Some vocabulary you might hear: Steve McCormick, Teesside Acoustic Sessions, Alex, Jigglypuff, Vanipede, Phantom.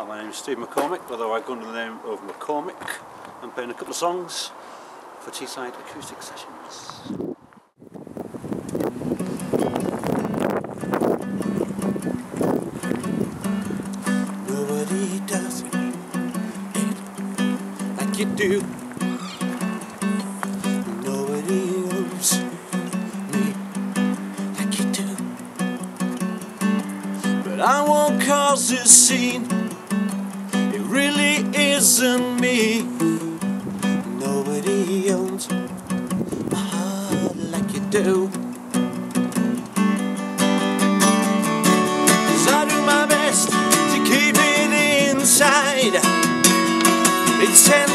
Hi, my name is Steve McCormick, although I go under the name of McCormick. I'm playing a couple of songs for Teesside Acoustic Sessions. Nobody does it like you do. Nobody loves me like you do. But I won't cause this scene. Really isn't me. Nobody owns my heart like you do. 'Cause I do my best to keep it inside. It's